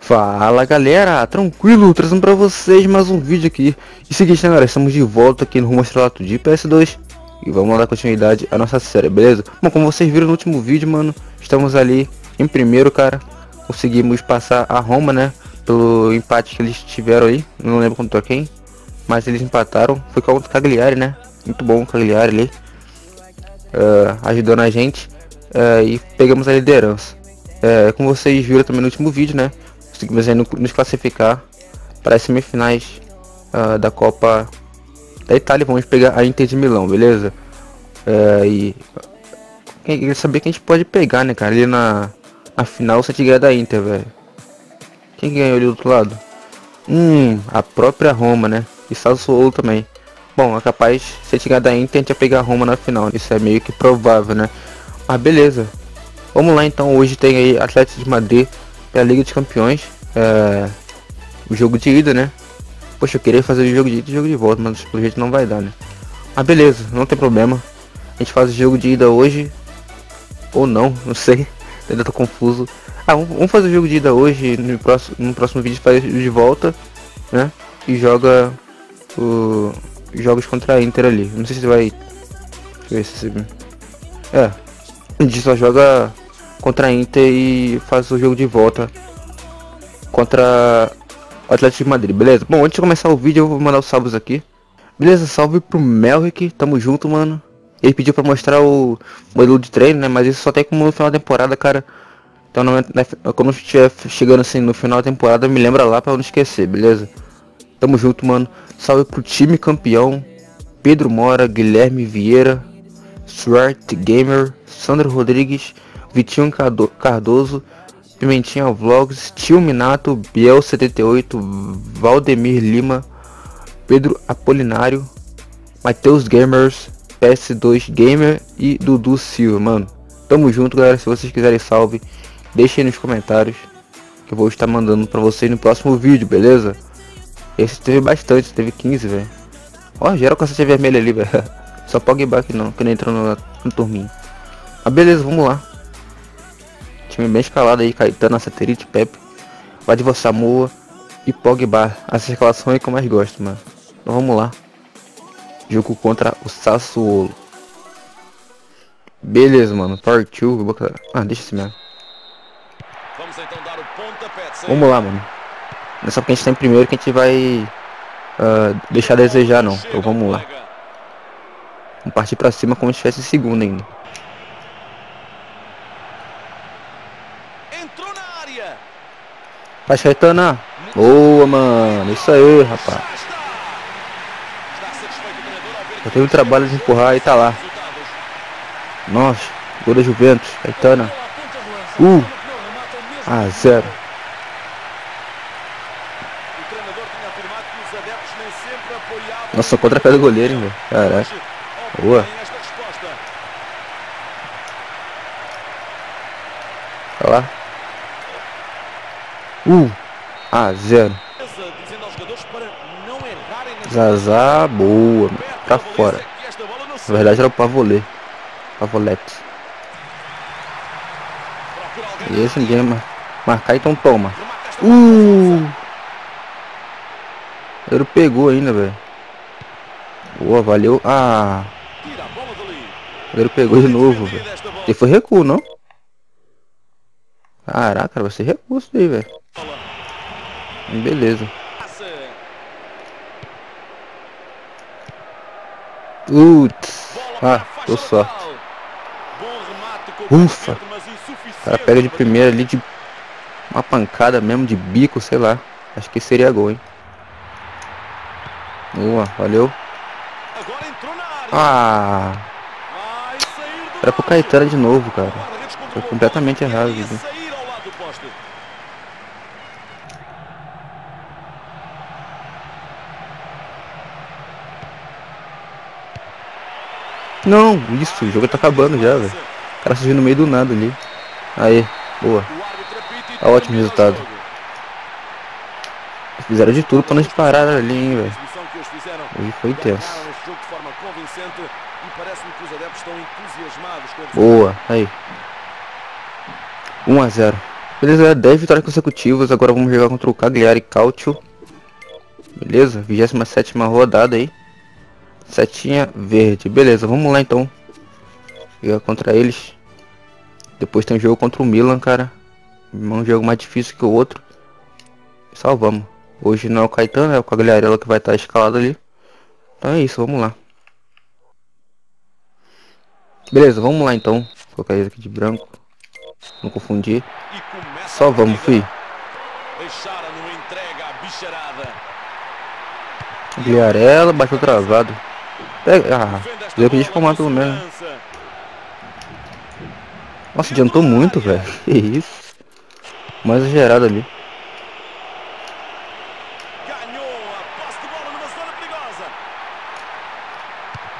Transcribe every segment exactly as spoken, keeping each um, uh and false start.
Fala galera, tranquilo, trazendo pra vocês mais um vídeo aqui. E seguinte, né galera, estamos de volta aqui no Rumo Estrelato de P S dois. E vamos dar continuidade à nossa série, beleza? Bom, como vocês viram no último vídeo, mano, estamos ali em primeiro, cara. Conseguimos passar a Roma, né, pelo empate que eles tiveram aí. Não lembro contra quem, mas eles empataram. Foi contra o Cagliari, né? Muito bom o Cagliari ali, uh, ajudando a gente. Uh, e pegamos a liderança. Uh, como vocês viram também no último vídeo, né, conseguimos aí no, nos classificar para as semifinais uh, da Copa da Itália. Vamos pegar a Inter de Milão, beleza? Uh, e eu queria saber quem a gente pode pegar, né, cara? Ali na a final, se a gente ganhar da Inter, velho. Quem ganhou ali do outro lado? Hum, a própria Roma, né? E Sassuolo também. Bom, é capaz, se a gente ganhar da Inter, a gente vai pegar a Roma na final. Isso é meio que provável, né? Ah, beleza, vamos lá então. Hoje tem aí Atlético de Madrid pela Liga dos Campeões, é... o jogo de ida, né? Poxa, eu queria fazer o jogo de ida e o jogo de volta, mas pelo jeito não vai dar, né? Ah, beleza, não tem problema, a gente faz o jogo de ida hoje, ou não, não sei, ainda tô confuso. Ah, vamos fazer o jogo de ida hoje, no próximo, no próximo vídeo faz de volta, né? E joga o... jogos contra a Inter ali, não sei se vai... Deixa eu ver se... É... A gente só joga contra a Inter e faz o jogo de volta contra o Atlético de Madrid, beleza? Bom, antes de começar o vídeo eu vou mandar os salvos aqui. Beleza, salve pro Melrick, tamo junto, mano. Ele pediu pra mostrar o modelo de treino, né? Mas isso só tem como no final da temporada, cara. Então não é, né, quando estiver chegando assim no final da temporada, me lembra lá pra eu não esquecer, beleza? Tamo junto, mano. Salve pro time campeão, Pedro Mora, Guilherme Vieira, Swart Gamer, Sandro Rodrigues, Vitinho Cardo Cardoso, Pimentinha Vlogs, Tio Minato, Biel setenta e oito, Valdemir Lima, Pedro Apolinário, Matheus Gamers, P S dois Gamer e Dudu Silva, mano. Tamo junto, galera. Se vocês quiserem salve, deixem nos comentários que eu vou estar mandando pra vocês no próximo vídeo, beleza? Esse teve bastante, teve quinze, velho. Ó, geral com essa T V vermelha ali, velho. Só Pogba que não, que não entrou no, no turminho. Ah, beleza, vamos lá. Time bem escalado aí, Caetano, Satélite, Pep, Vadivo Samoa e Pogba. Essa escalação aí que eu mais gosto, mano. Então vamos lá. Jogo contra o Sassuolo. Beleza, mano. Partiu. Ah, deixa isso mesmo. Vamos, então, dar o pontapé de saída. Vamos lá, mano. Não é só porque a gente tem primeiro que a gente vai uh, deixar a desejar, não. Então vamos lá. Vamos partir pra cima como se estivesse em segundo ainda. Entrou na área. Faz, Caetano. Boa, mano. Isso aí, rapaz. Eu tenho o trabalho de empurrar e tá lá. Nossa, gol da Juventus. Caetano. Uh. Ah, zero. Nossa, contra a pé do goleiro, hein, velho. Caraca. Boa. Olha lá. Um. Uh. Ah, zero. Zazá. Boa. Pra fora. Na verdade era o Pavolê. Pavolete. E esse ninguém mar marcar, então toma. Uh. Ele pegou ainda, velho. Boa, valeu. Ah. Ele pegou de novo, velho. E foi recuo, não? Caraca, vai ser recuo isso aí, velho. Beleza. Putz. Ah, deu sorte. Ufa. O cara pega de primeira ali de... uma pancada mesmo, de bico, sei lá. Acho que seria gol, hein. Boa, valeu. Ah. Era pro Caetano de novo, cara. Foi completamente errado, viu? Não, isso, o jogo tá acabando já, velho. O cara surgiu no meio do nada ali. Aí, boa. Tá ótimo resultado. Fizeram de tudo pra não disparar ali, hein, velho. Hoje foi intenso. E parece-me que os adeptos estão entusiasmados com o... Boa, aí. um a zero. Beleza, dez vitórias consecutivas. Agora vamos jogar contra o Cagliari Calcio. Beleza, vigésima sétima rodada aí. Setinha verde. Beleza, vamos lá então. Jogar contra eles. Depois tem um jogo contra o Milan, cara. Um jogo mais difícil que o outro. Salvamos. Hoje não é o Caetano, é o Quagliarella que vai estar escalado ali. Então é isso, vamos lá. Beleza, vamos lá então. Vou colocar isso aqui de branco. Não confundir. Só vamos, fi. Quagliarella, bateu travado. Pega. Ah, deu pra descomar pelo menos. Nossa, adiantou muito, velho. Que isso. Mais exagerado ali.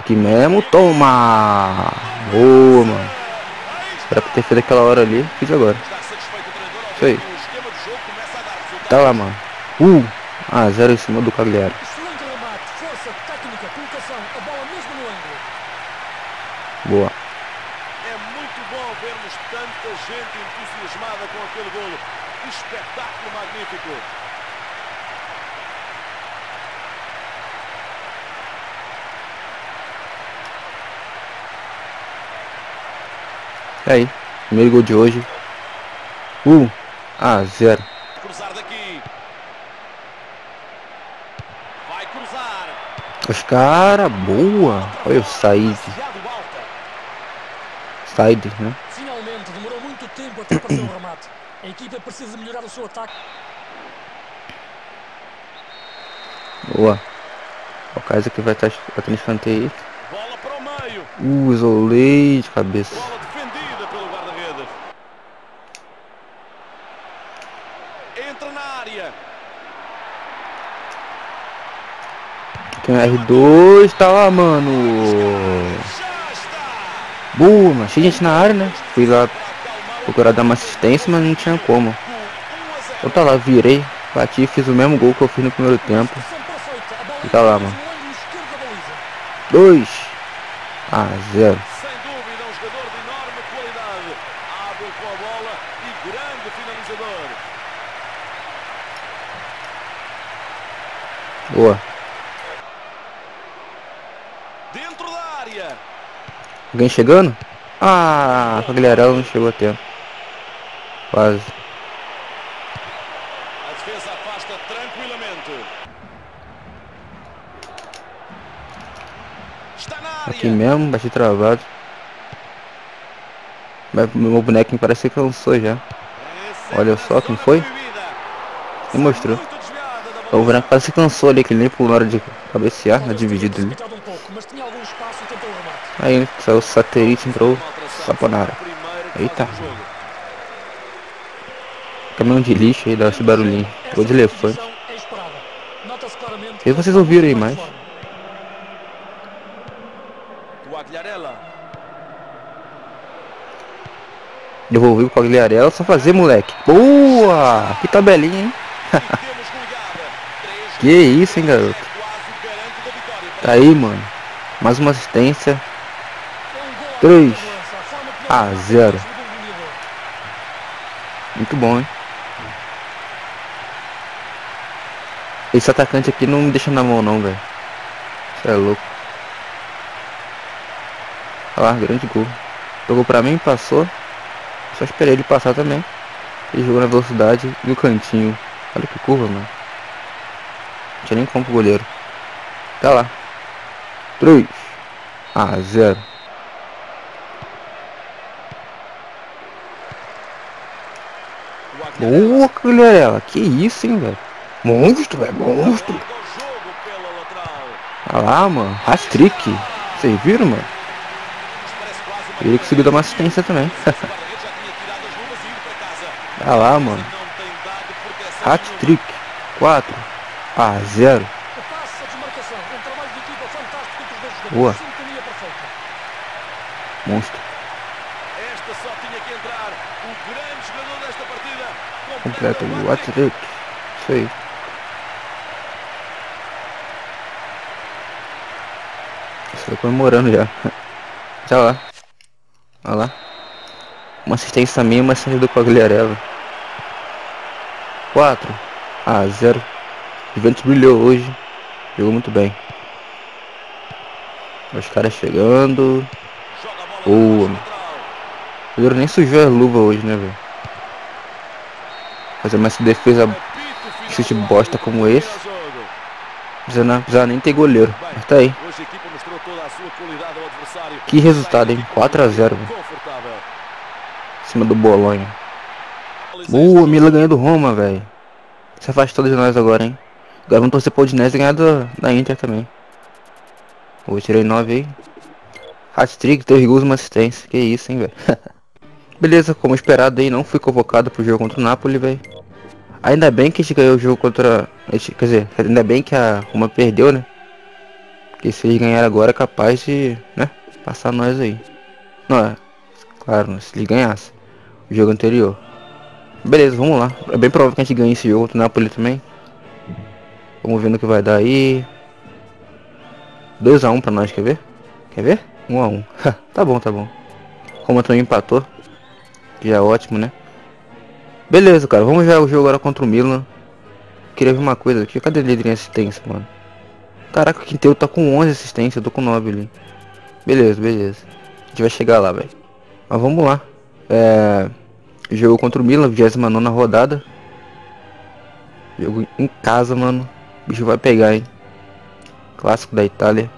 Aqui mesmo, toma! Boa, mano. Era pra ter feito aquela hora ali, fiz agora. Isso aí. Tá lá, mano. Uh! Ah, zero em cima do Cagliari. Boa. É muito bom vermos tanta gente entusiasmada com aquele golo. Que espetáculo magnífico. É aí, primeiro gol de hoje. um a zero. Os cara, boa. Olha o side. Side, né? Finalmente, demorou muito tempo até fazer o remate. A equipa precisa melhorar o seu ataque. Boa. O Kaiser que vai estar batendo escanteio aí. Bola para o meio. Uh, isolei de cabeça. Tem R dois, tá lá, mano. Boa, mano. Cheio de gente na área, né? Fui lá procurar dar uma assistência, mas não tinha como. Eu tá lá, virei, bati, fiz o mesmo gol que eu fiz no primeiro tempo. E tá lá, mano. dois a zero. Boa. Alguém chegando? Ah, a Guilherme não chegou a tempo. Quase. A defesa afasta tranquilamente. Está na área. Aqui mesmo, bati travado. Meu bonequinho parece que cansou já. Olha só quem foi. E mostrou. O boneco parece que cansou ali, que ele nem pulou na hora de cabecear, na dividida ali. Aí saiu o satélite, entrou Saponara. Eita. Caminhão de lixo aí, dá esse barulhinho. Gol de elefante. E vocês ouviram aí mais. Devolveu com a Quagliarella, só fazer, moleque. Boa! Que tabelinha, hein? Que isso, hein, garoto. Tá aí, mano. Mais uma assistência. três a zero. Muito bom, hein? Esse atacante aqui não me deixa na mão não, velho. Isso é louco. Olha lá, grande gol. Jogou pra mim, passou. Só esperei ele passar também. Ele jogou na velocidade e no cantinho. Olha que curva, mano. Não tinha nem como pro goleiro. Tá lá. três a zero. Boa, Quagliarella. Que isso, hein, velho. Monstro, é monstro. Olha lá, mano. Hat-trick. Vocês viram, mano? Ele conseguiu dar uma assistência também. Olha lá, mano. Hat-trick. quatro a zero. Boa. Monstro. Esta só tinha que entrar. O grande jogador desta partida. Completo o atleta. Isso aí. Estou comemorando já. Já lá. Olha lá. Uma assistência minha, uma assistência do Quagliarella. quatro a zero. O Juventus brilhou hoje. Jogou muito bem. Os caras chegando. Boa. O goleiro nem sujou a luva hoje, né, velho? Fazer mais defesa, chute bosta como esse. Precisa, não, precisa nem ter goleiro. Mas tá aí. Que resultado, hein? quatro a zero. Em cima do Bolonha. Boa, Milan ganhou do Roma, velho. Se afastou de nós agora, hein? Agora vamos torcer pro Udinese e ganhar do, da Inter também. Pô, tirei nove aí. Hat-trick, três gols, uma assistência. Que isso, hein, velho? Beleza, como esperado aí, não fui convocado pro jogo contra o Napoli, velho. Ainda bem que a gente ganhou o jogo contra... Quer dizer, ainda bem que a Roma perdeu, né? Porque se eles ganharem agora, é capaz de, né, passar nós aí. Não, é... Claro, se eles ganhassem o jogo anterior. Beleza, vamos lá. É bem provável que a gente ganhe esse jogo contra o Napoli também. Vamos ver no que vai dar aí. dois a um pra nós, quer ver? Quer ver? um a um. Tá bom, tá bom. Roma também empatou. Que já é ótimo, né? Beleza, cara. Vamos jogar o jogo agora contra o Milan. Queria ver uma coisa aqui. Cadê ele de assistência, mano? Caraca, o Quinteiro tá com onze assistência. Eu tô com nove ali. Beleza, beleza. A gente vai chegar lá, velho. Mas vamos lá. É... Jogo contra o Milan. vigésima nona rodada. Jogo em casa, mano. O bicho vai pegar, hein? Clássico da Itália.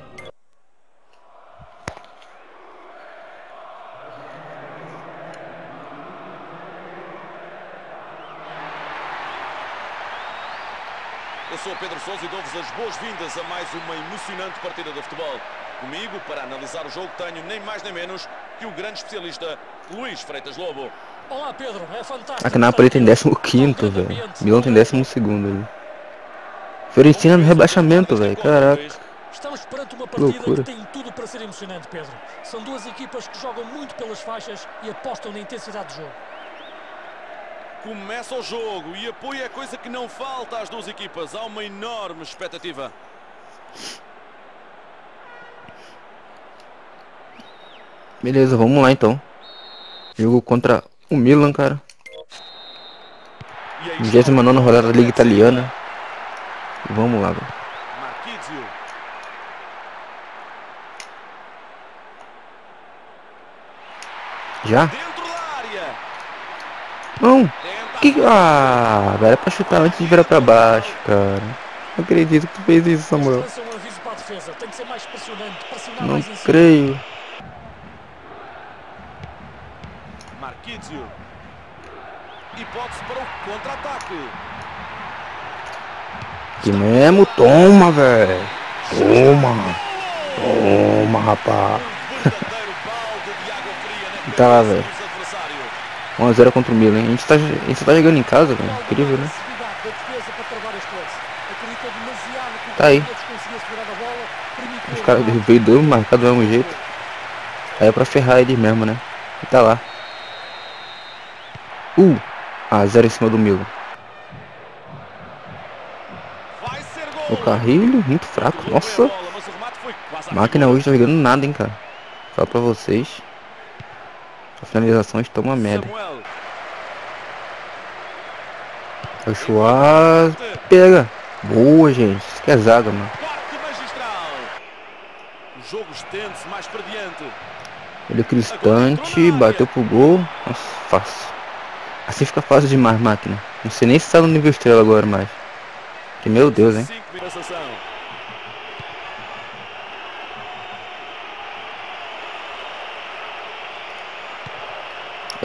Eu sou Pedro Sousa e dou-vos as boas-vindas a mais uma emocionante partida de futebol. Comigo, para analisar o jogo, tenho nem mais nem menos que o grande especialista Luís Freitas Lobo. Olá, Pedro, é fantástico. A Napoli tem décimo quinto, velho. Milão tem décimo segundo ali. Fiorentina no rebaixamento, velho. Caraca. Estamos perante uma partida Loucura. que tem tudo para ser emocionante, Pedro. São duas equipas que jogam muito pelas faixas e apostam na intensidade do jogo. Começa o jogo e apoio é coisa que não falta às duas equipas. Há uma enorme expectativa. Beleza, vamos lá então. Jogo contra o Milan, cara. vigésima nona rodada da Liga Italiana. Vamos lá, velho. Já? Não! Que... Ah, velho, é pra chutar antes de virar pra baixo, cara. Não acredito que tu fez isso, Samuel. Não creio. Marquízio. Hipótese para o contra-ataque. Que mesmo? Toma, velho. Toma. Toma, rapaz. Tá lá, velho. um a zero contra o Milan. A gente tá, a gente tá jogando em casa, velho. Incrível, né? Tá aí. Os caras veio dois marcados do mesmo jeito. Aí é pra ferrar eles mesmo, né? E tá lá. Uh! Ah, zero em cima do Milan. O carrilho muito fraco. Nossa! A máquina hoje tá jogando nada, hein, cara. Fala pra vocês. A finalização está uma merda. O Schwarz pega. Boa, gente. Isso que é zaga, mano. Ele criou instante, bateu pro gol. Nossa, fácil. Assim fica fácil demais, máquina. Não sei nem se tá no nível estrela agora mais. Que meu Deus, hein.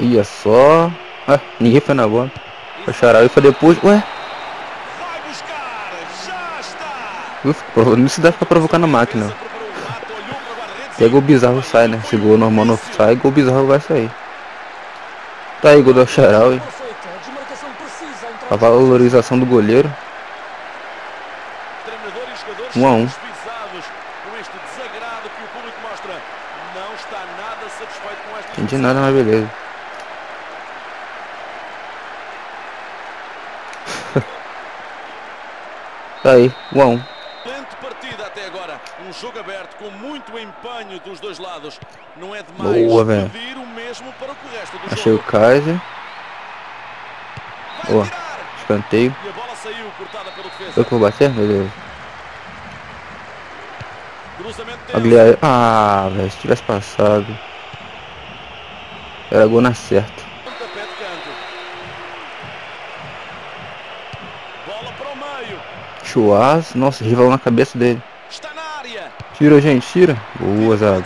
Olha só. Ah, ninguém foi na bola. O Shaarawy foi depois. Ué? Não se dá pra provocar na máquina. Pega o bizarro, sai, né? Se gol normal não sai, gol bizarro vai sair. Tá aí, gol do Shaarawy. A valorização do goleiro. um a um. Entendi nada, mas beleza. Tá aí, um a um. Um jogo aberto com muito empenho dos dois lados. Não é demais boa, pedir o mesmo para o resto do achei jogo. O Kaiser. Boa. Escanteio. E a bola saiu cortada pelo defesa. Foi que vou bater? Beleza. Cruzamento. Ah, velho. Se tivesse passado. Era gol na certa. Chuaz. Nossa, rival na cabeça dele. Tira, gente, tira. Boa, zaga.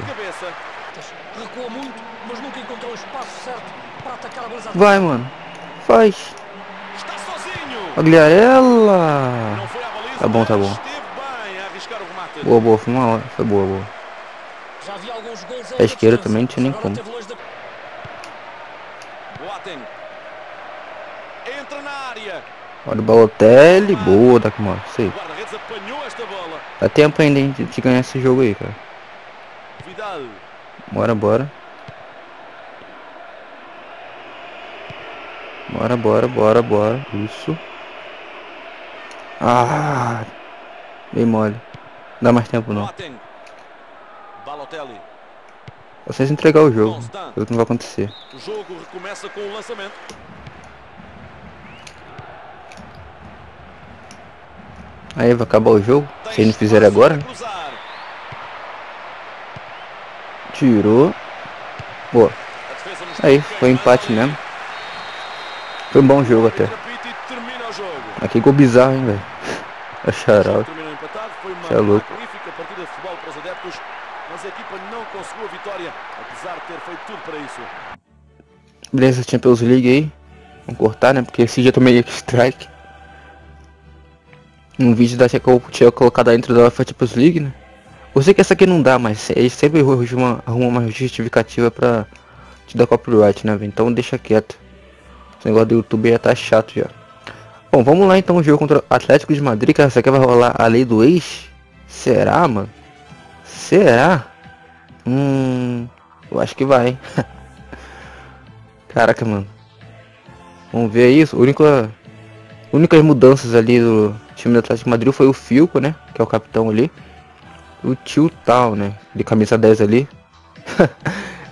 Vai, mano. Faz. Quagliarella. Tá bom, tá bom. Boa, boa. Foi uma hora. Foi boa, boa. A esquerda também não tinha nem como. Olha o Balotelli. Boa, tá com mano. Sei. Dá tempo ainda de ganhar esse jogo aí, cara. Bora, bora. Bora, bora, bora, bora. Isso. Ah, bem mole. Não dá mais tempo não. Vocês entregar o jogo. O que não vai acontecer. O jogo recomeça com o lançamento. Aí vai acabar o jogo, se ele não fizer agora. Tirou. Boa. Aí, foi empate mesmo. Foi um bom jogo até. Aqui gol bizarro, hein, velho. É Shaarawy. É louco. Beleza, Champions League aí. Vamos cortar, né, porque esse dia eu tomei strike. Um vídeo da que eu tinha colocado dentro da UEFA Champions League, né? Eu sei que essa aqui não dá, mas eles sempre arrumam uma justificativa pra te dar copyright, né? Então deixa quieto. Esse negócio do YouTube já tá chato já. Bom, vamos lá então, o jogo contra o Atlético de Madrid, cara. Essa aqui vai rolar a lei do ex? Será, mano? Será? Hum... Eu acho que vai, hein? Caraca, mano. Vamos ver isso. A única... únicas mudanças ali do time do Atlético de Madrid foi o Filco, né? Que é o capitão ali. O Tio Tal, né? De camisa dez ali.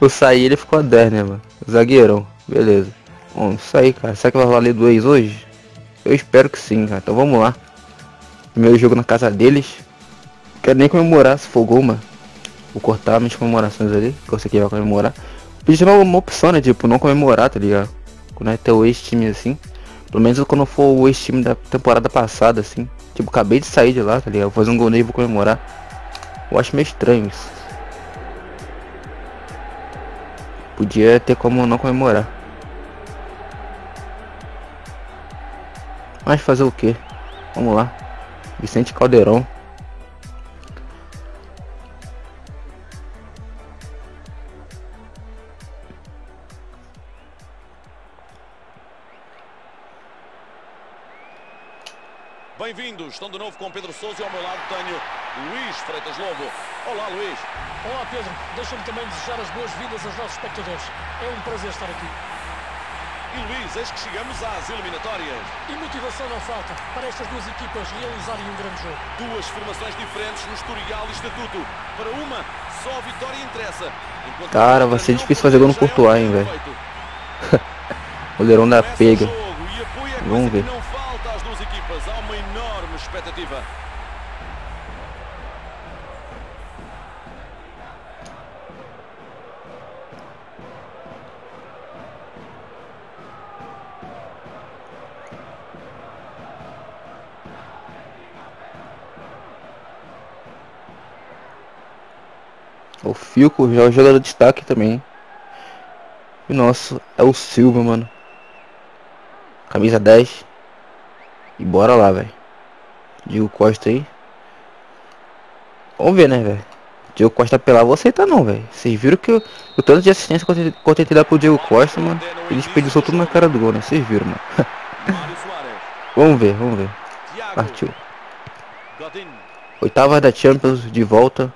Eu saí, ele ficou a dez, né, mano? Zagueirão. Beleza. Bom, isso aí, cara. Será que vai valer do ex hoje? Eu espero que sim, cara. Então vamos lá. Primeiro jogo na casa deles. Quero nem comemorar se for gol, mano. Vou cortar minhas comemorações ali. Que eu sei que vai comemorar. Podia ter uma opção, né? Tipo, não comemorar, tá ligado? Quando é teu ex-time assim. Pelo menos quando for o ex-time da temporada passada, assim. Tipo, acabei de sair de lá, tá ligado? Vou fazer um gol nele e vou comemorar. Eu acho meio estranho isso. Podia ter como não comemorar. Mas fazer o quê? Vamos lá. Vicente Caldeirão. Bem-vindos, estão de novo com Pedro Souza e ao meu lado tenho Luís Freitas Lobo. Olá, Luís. Olá, Pedro. Deixa-me também desejar as boas-vindas aos nossos espectadores. É um prazer estar aqui. E, Luís, eis que chegamos às eliminatórias. E motivação não falta para estas duas equipas realizarem um grande jogo. Duas formações diferentes no historial e estatuto. Para uma, só a vitória interessa. Enquanto cara, vai ser difícil fazer gol no Courtois, hein, velho. Goleirão da pega. Vamos ver. Há uma enorme expectativa. O Filco já é o jogador de destaque também. E nossa, é o Silva, mano. Camisa dez. E bora lá, velho. Diego Costa aí. Vamos ver, né, velho. Diego Costa apelar, vou aceitar não, velho. Vocês viram que eu, o tanto de assistência que eu tentei dar pro Diego Costa, mano. Ele desperdiçou tudo na cara do gol, né? Vocês viram, mano. Vamos ver, vamos ver. Partiu. Oitava da Champions, de volta.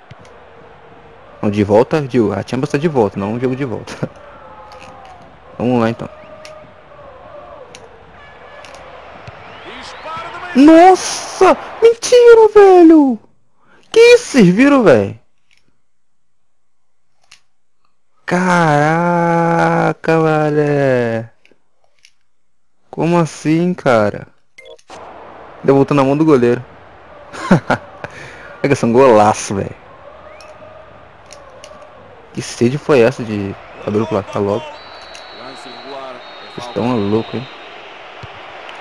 Não, de volta, Diego. A Champions tá de volta, não um jogo de volta. Vamos lá, então. Nossa! Mentira, velho! Que isso, vocês viram, velho? Caraca, velho. Como assim, cara? Devoltando a mão do goleiro. É que são golaço, velho. Que sede foi essa de abrir o placar logo? Vocês estão loucos, hein?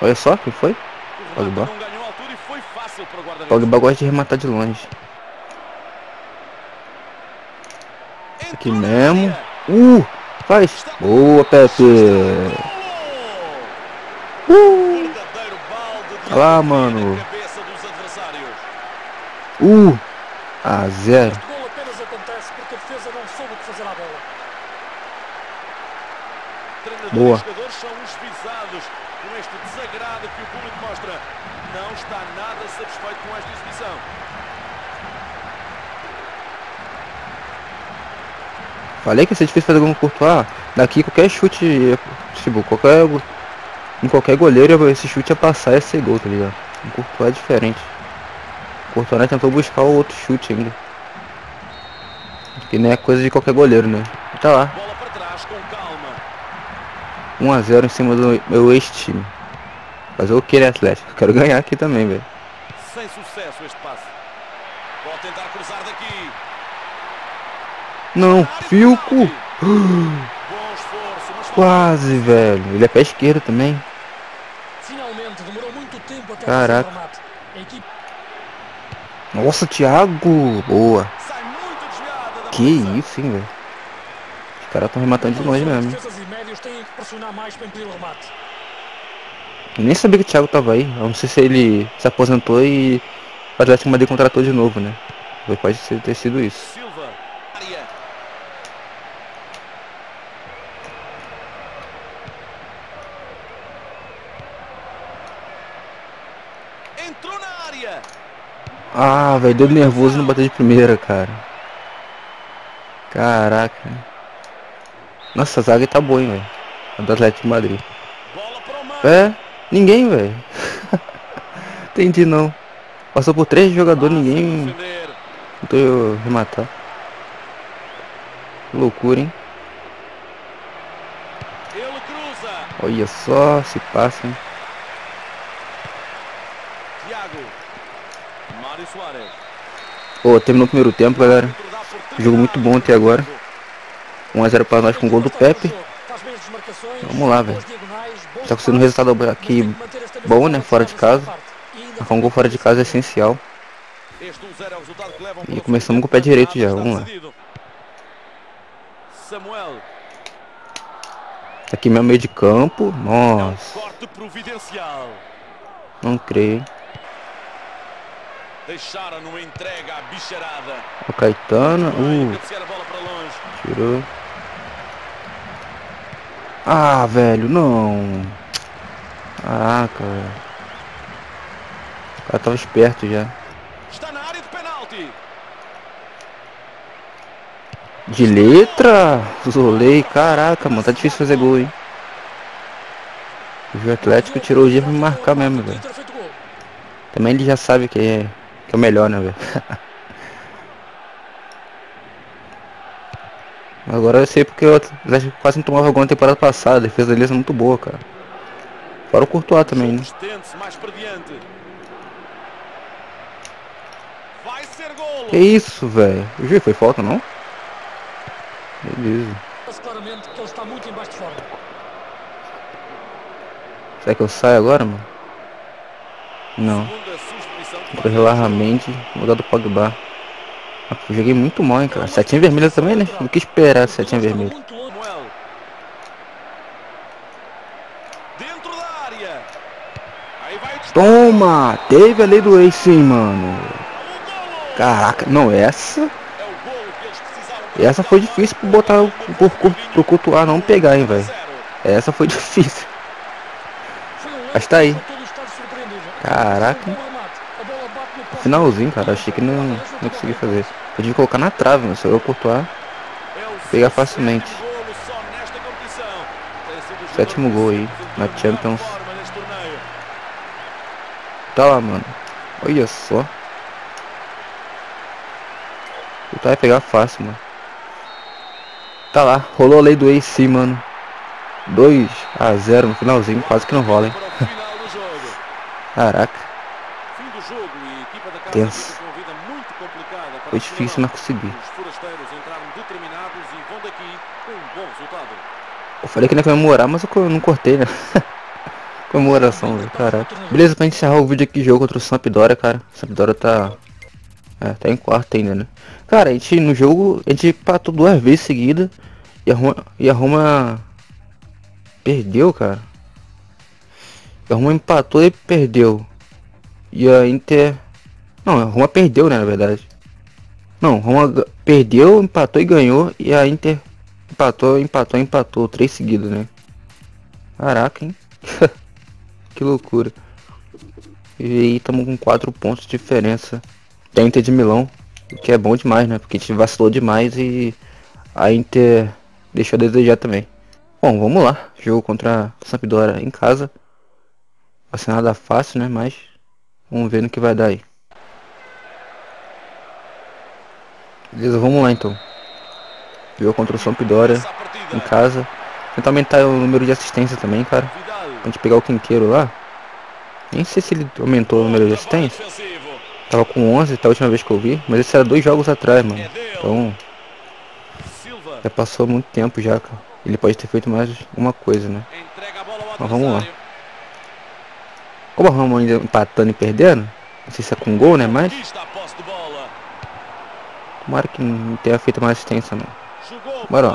Olha só, quem foi? Pogba. Pogba gosta de rematar de longe. Aqui mesmo. Uh! Faz! Boa, Pep! Uh! Olha lá, mano. Uh! A zero. Boa. Este desagrado que o público mostra, não está nada satisfeito com esta exibição. Falei que ia ser difícil fazer gol no Courtois. Daqui qualquer chute, tipo, qualquer, em qualquer goleiro esse chute ia passar e ia ser gol, tá ligado? O Courtois é diferente. O Courtois, né, tentou buscar o outro chute ainda. Que nem é coisa de qualquer goleiro, né? E tá lá. um a zero em cima do meu ex-time. Mas eu quero Atlético, quero ganhar aqui também, velho. Sem sucesso este passe. Vou tentar cruzar daqui. Não, Filco. Bom esforço, mas quase, velho. Ele é pé esquerdo também. Finalmente, demorou muito tempo até. Caraca. Nossa, Thiago. Boa. Sai muito desviada. Que isso, hein, velho. Os caras estão rematando de longe mesmo. Mais para o remate. Nem sabia que o Thiago tava aí. Eu não sei se ele se aposentou e o Atlético de Madrid contratou de novo, né? Pode ter sido isso. Silva. Entrou na área. Ah, velho, deu nervoso no bater de primeira, cara. Caraca. Nossa, a zaga tá boa, hein, velho. Do Atlético de Madrid. É, ninguém, velho. Entendi não. Passou por três jogadores, ninguém tentou rematar. Que loucura, hein? Olha só, se passa, hein? Pô, terminou o primeiro tempo, galera. Jogo muito bom até agora. um a zero para nós com o gol do Pepe. Vamos lá, velho. Tá conseguindo um resultado aqui bom, né? Fora de casa. Marcar um gol fora de casa é essencial. E começamos com o pé direito já. Vamos lá. Aqui mesmo, meio de campo. Nossa. Não creio. O Caetano. Uh. Tirou. Ah, velho, não. Caraca, velho. O cara tava esperto já. Está na área de penalti. De letra. Zolei, caraca, mano. Tá difícil fazer gol, hein. O Atlético tirou o dia pra me marcar mesmo, velho. Também ele já sabe que é, que é o melhor, né, velho. Agora eu sei porque o Atlético quase não tomava gol na temporada passada. A defesa deles é muito boa, cara. Fora o Courtois também, né? Que isso, velho. O juiz foi falta, não? Beleza. Será que eu saio agora, mano? Não. Vou relargamente. Mudar do Pogba. Ah, joguei muito mal, hein, cara. Setinha vermelha também, né? Não que esperar, setinha vermelha. Toma! Teve a lei do ex, sim, mano. Caraca, não, essa... Essa foi difícil pra botar o pro Courtois não pegar, hein, velho. Essa foi difícil. Mas tá aí. Caraca. Finalzinho, cara, achei que não, não consegui fazer. Eu tive que colocar na trave, mas se eu Courtois pegar facilmente. Sétimo gol aí na Champions. Tá lá, mano. Olha só. Tá, vai pegar fácil, mano. Tá lá, rolou a lei do A C, mano. dois a zero no finalzinho, quase que não rola, hein. Caraca. Tenso. Foi difícil, mas consegui. Eu falei que não ia comemorar, mas eu não cortei, né. Comemoração, velho, caraca. Beleza, pra encerrar o vídeo aqui, jogo contra o Sampdoria, cara. Sampdoria tá... É, tá em quarto ainda, né? Cara, a gente no jogo, a gente empatou duas vezes seguida. E a Roma, e a Roma perdeu, cara. A Roma empatou e perdeu. E a Inter... Não, a Roma perdeu, né, na verdade. Não, a Roma perdeu, empatou e ganhou. E a Inter empatou, empatou, empatou. Três seguidas, né? Caraca, hein? Que loucura. E aí, estamos com quatro pontos de diferença. A Inter de Milão, o que é bom demais, né? Porque a gente vacilou demais e a Inter deixou a desejar também. Bom, vamos lá. Jogo contra a Sampdoria em casa. Vai ser nada fácil, né? Mas vamos ver no que vai dar aí. Beleza, vamos lá então. Jogo contra o Sampdoria em casa. Tentar aumentar o número de assistência também, cara. Pra gente pegar o Quinqueiro lá. Nem sei se ele aumentou o número de assistência. Tava com onze, tá a última vez que eu vi, mas esse era dois jogos atrás, mano. Então, já passou muito tempo já, cara. Ele pode ter feito mais uma coisa, né? Mas vamos lá. Como a Roma ainda empatando e perdendo, não sei se é com gol, né, mas... Tomara que não tenha feito mais assistência, não. Bora, ó.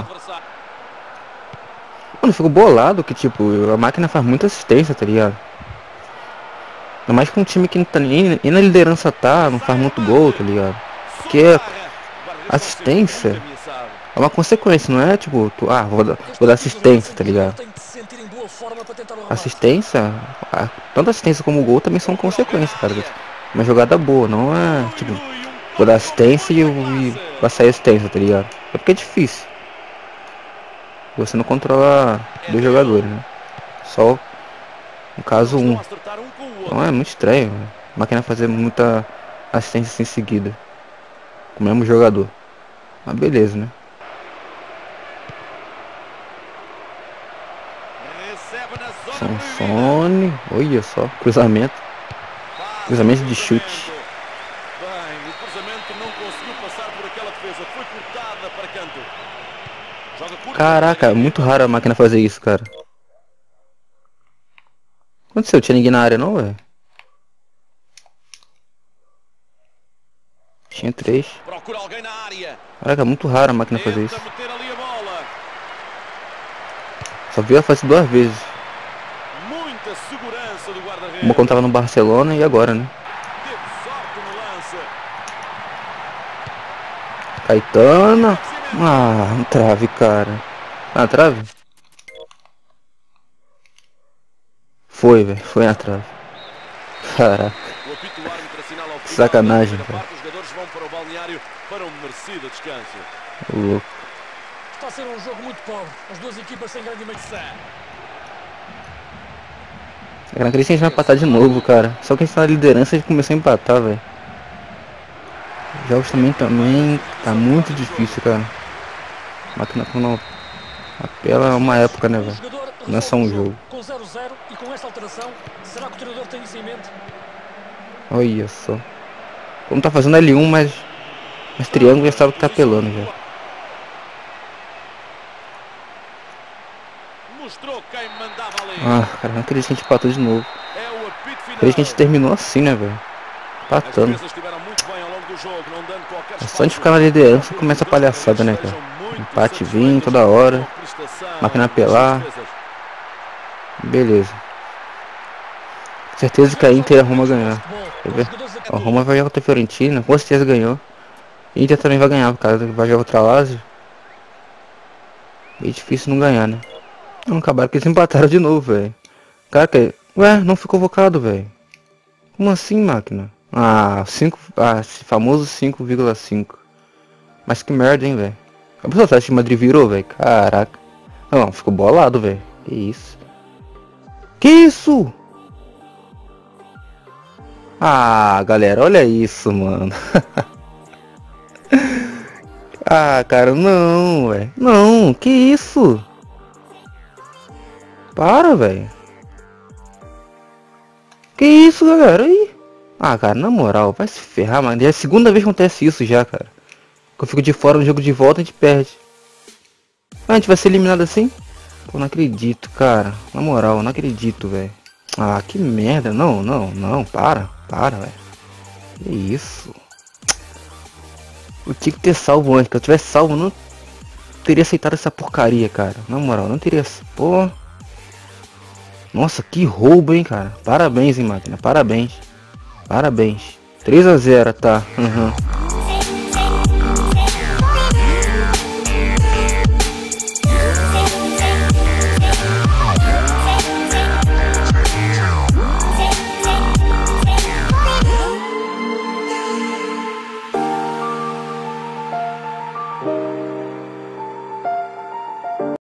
Mano, eu fico bolado que, tipo, a máquina faz muita assistência, tá ligado? Ainda mais com um time que não tá nem, nem na liderança tá, não faz muito gol, tá ligado? Porque assistência é uma consequência, não é tipo, tu, ah, vou dar, vou dar assistência, tá ligado? Assistência, a, tanto assistência como gol também são consequência, cara. Uma jogada boa, não é tipo, vou dar assistência e, e vai sair assistência, tá ligado? É porque é difícil. Você não controla dois jogadores, né? Só, no caso, um. Não é muito estranho, véio. A máquina fazer muita assistência assim em seguida com o mesmo jogador. Mas beleza, né? Sansone, olha só, cruzamento. Cruzamento de chute. Caraca, é muito raro a máquina fazer isso, cara. Aconteceu? Tinha ninguém na área não, velho? Tinha três. Caraca, é muito raro a máquina fazer isso. Só viu a fase duas vezes. Uma quando tava no Barcelona e agora, né? Caetano. Ah, um trave, cara. Ah, trave? Foi, velho. Foi na trave. Caraca. Que sacanagem, velho. Louco. Está a ser um jogo muito pobre. As duas equipas sem grande mensagem. Eu não acredito que a gente vai empatar de novo, cara. Só que a gente tá na liderança e a gente começou a empatar, velho. Jogos também, também... Tá muito difícil, cara. Máquina quando apela é uma época, né, velho? Não é só um jogo. zero zero e com esta alteração, será que o treinador tem isso em mente? Olha só. Como tá fazendo L um, mas... Mas triângulo já sabe que tá apelando já. Ah, cara, não acredito que a gente empatou de novo. Acredito que a gente terminou assim, né, velho? Empatando. É só a gente ficar na liderança começa a palhaçada, né, cara? Empate vindo toda hora. Máquina apelar. Beleza. Certeza que a Inter e a Roma ganhar. Quer ver? A Roma vai jogar contra a Fiorentina. Com certeza ganhou. A Inter também vai ganhar, por causa que vai jogar contra a Lazio. Bem difícil não ganhar, né? Não, acabaram que eles empataram de novo, velho. Caraca, ué, não fui convocado, velho. Como assim, máquina? Ah, cinco... Ah, esse famoso cinco vírgula cinco. Mas que merda, hein, velho. A pessoa tá de Madrid virou, velho. Caraca. Não, ficou bolado, velho. Que isso. Que isso? Ah, galera, olha isso, mano. Ah, cara, não, velho. Não, que isso? Para, velho. Que isso, galera? Aí. Ah, cara, na moral, vai se ferrar, mano. Já é a segunda vez que acontece isso já, cara. Que eu fico de fora no jogo de volta, a gente perde. Ah, a gente vai ser eliminado assim? Pô, não acredito, cara. Na moral, não acredito, velho. Ah, que merda. Não, não, não. Para, para, velho. Que isso? Eu tinha que ter salvo antes. Se eu tivesse salvo, não teria aceitado essa porcaria, cara. Na moral, não teria... Pô. Nossa, que roubo, hein, cara. Parabéns, hein, máquina. Parabéns. Parabéns. três a zero, tá. Uhum.